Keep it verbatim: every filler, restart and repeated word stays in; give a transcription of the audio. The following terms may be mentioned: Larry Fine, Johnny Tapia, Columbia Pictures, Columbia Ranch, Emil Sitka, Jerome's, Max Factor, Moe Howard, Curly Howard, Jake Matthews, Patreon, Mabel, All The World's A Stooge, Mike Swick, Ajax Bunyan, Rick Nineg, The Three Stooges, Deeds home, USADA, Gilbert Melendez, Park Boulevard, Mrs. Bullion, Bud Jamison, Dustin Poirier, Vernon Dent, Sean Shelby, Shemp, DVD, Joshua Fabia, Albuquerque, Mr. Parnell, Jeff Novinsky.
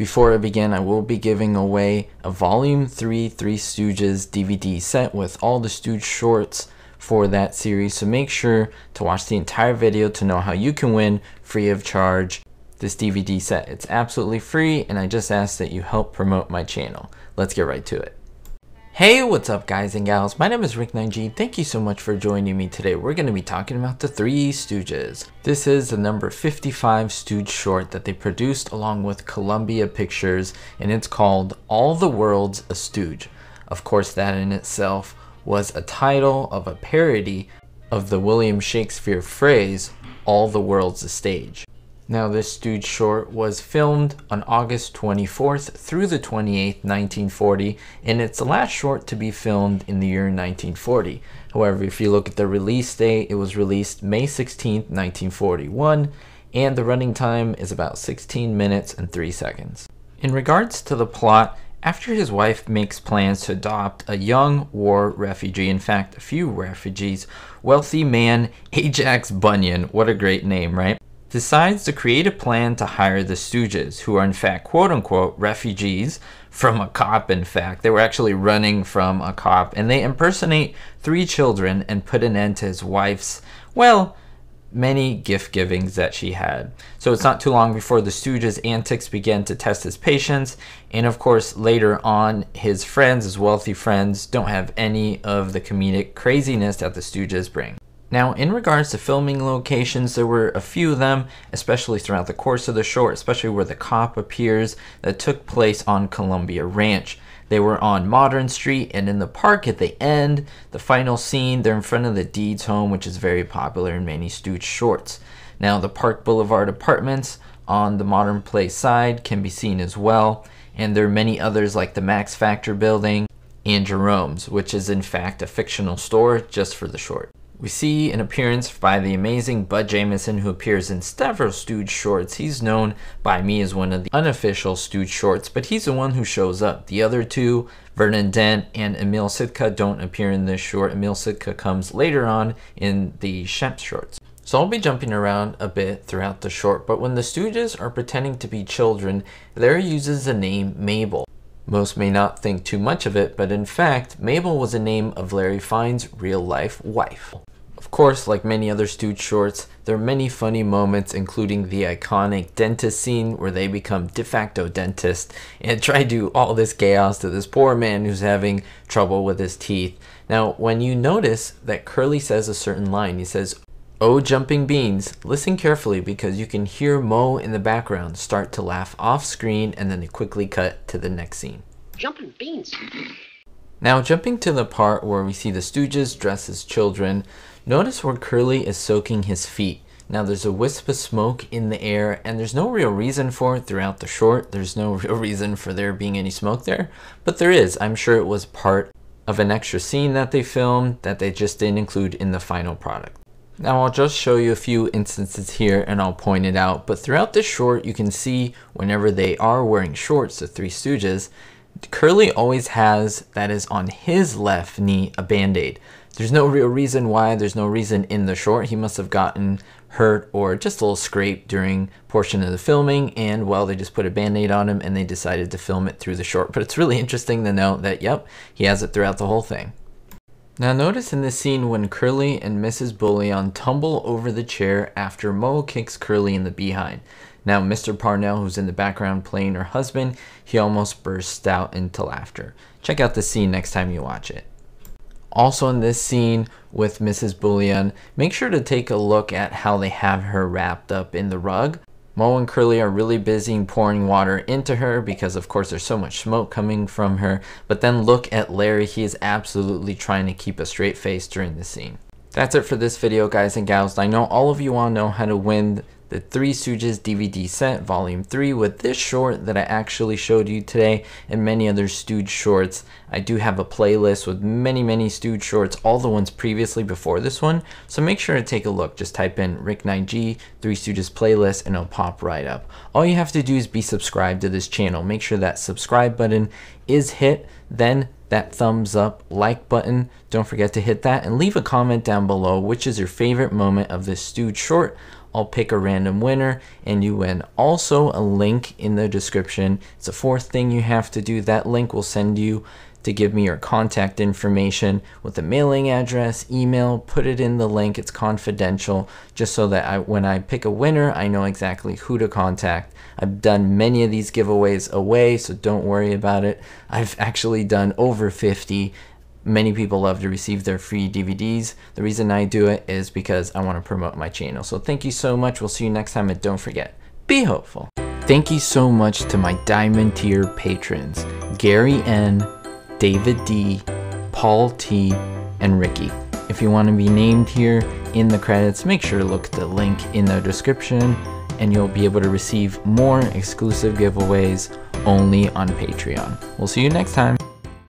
Before I begin, I will be giving away a Volume three Three Stooges D V D set with all the Stooge shorts for that series, so make sure to watch the entire video to know how you can win free of charge this D V D set. It's absolutely free, and I just ask that you help promote my channel. Let's get right to it. Hey, what's up guys and gals? My name is Rick Nineg. Thank you so much for joining me today. We're going to be talking about The Three Stooges. This is the number fifty-five Stooge short that they produced along with Columbia Pictures, and it's called All The World's A Stooge. Of course, that in itself was a title of a parody of the William Shakespeare phrase, All the World's a Stage. Now, this Stooge short was filmed on August twenty-fourth through the twenty-eighth, nineteen forty, and it's the last short to be filmed in the year nineteen forty. However, if you look at the release date, it was released May sixteenth, nineteen forty-one, and the running time is about sixteen minutes and three seconds. In regards to the plot, after his wife makes plans to adopt a young war refugee, in fact, a few refugees, wealthy man Ajax Bunyan, what a great name, right? Decides to create a plan to hire the Stooges, who are in fact quote-unquote refugees from a cop. In fact, they were actually running from a cop, and they impersonate three children and put an end to his wife's, well, many gift givings that she had. So it's not too long before the Stooges' antics begin to test his patience, and of course later on his friends, his wealthy friends, don't have any of the comedic craziness that the Stooges bring. Now, in regards to filming locations, there were a few of them, especially throughout the course of the short, especially where the cop appears, that took place on Columbia Ranch. They were on Modern Street and in the park at the end. The final scene, they're in front of the Deeds home, which is very popular in many Stooge shorts. Now, the Park Boulevard apartments on the Modern Place side can be seen as well, and there are many others like the Max Factor building and Jerome's, which is in fact a fictional store just for the short. We see an appearance by the amazing Bud Jamison, who appears in several Stooge shorts. He's known by me as one of the unofficial Stooge shorts, but he's the one who shows up. The other two, Vernon Dent and Emil Sitka, don't appear in this short. Emil Sitka comes later on in the Shemp shorts. So I'll be jumping around a bit throughout the short, but when the Stooges are pretending to be children, Larry uses the name Mabel. Most may not think too much of it, but in fact, Mabel was a name of Larry Fine's real-life wife. Of course, like many other Stooge shorts, there are many funny moments, including the iconic dentist scene where they become de facto dentists and try to do all this chaos to this poor man who's having trouble with his teeth. Now, when you notice that Curly says a certain line, he says, "Oh, jumping beans," listen carefully because you can hear Mo in the background start to laugh off screen, and then they quickly cut to the next scene. Jumping beans. Now, jumping to the part where we see the Stooges dress as children, notice where Curly is soaking his feet. Now, there's a wisp of smoke in the air, and there's no real reason for it throughout the short. There's no real reason for there being any smoke there, but there is. I'm sure it was part of an extra scene that they filmed that they just didn't include in the final product. Now, I'll just show you a few instances here and I'll point it out, but throughout the short, you can see whenever they are wearing shorts, the Three Stooges, Curly always has, that is on his left knee, a band-aid. There's no real reason why, there's no reason in the short. He must have gotten hurt or just a little scrape during portion of the filming, and well, they just put a band-aid on him and they decided to film it through the short. But it's really interesting to know that, yep, he has it throughout the whole thing. Now notice in this scene when Curly and Missus Bullion tumble over the chair after Mo kicks Curly in the behind. Now, Mister Parnell, who's in the background playing her husband, he almost bursts out into laughter. Check out the scene next time you watch it. Also in this scene with Missus Bullion, make sure to take a look at how they have her wrapped up in the rug. Mo and Curly are really busy pouring water into her because of course there's so much smoke coming from her, but then look at Larry. He is absolutely trying to keep a straight face during the scene. That's it for this video, guys and gals. I know all of you want to know how to win the Three Stooges D V D set, Volume three, with this short that I actually showed you today and many other Stooge shorts. I do have a playlist with many, many Stooge shorts, all the ones previously before this one, so make sure to take a look. Just type in Rick Nineg, Three Stooges playlist, and it'll pop right up. All you have to do is be subscribed to this channel. Make sure that subscribe button is hit, then that thumbs up, like button, don't forget to hit that, and leave a comment down below, which is your favorite moment of this Stooge short. I'll pick a random winner and you win. Also, a link in the description. It's the fourth thing you have to do. That link will send you to give me your contact information with a mailing address, email, put it in the link. It's confidential, just so that I, when I pick a winner, I know exactly who to contact. I've done many of these giveaways away, so don't worry about it. I've actually done over fifty. Many people love to receive their free D V Ds. The reason I do it is because I want to promote my channel. So thank you so much. We'll see you next time, and don't forget, be hopeful. Thank you so much to my Diamond Tier patrons, Gary N, David D, Paul T, and Ricky. If you want to be named here in the credits, make sure to look at the link in the description, and you'll be able to receive more exclusive giveaways only on Patreon. We'll see you next time.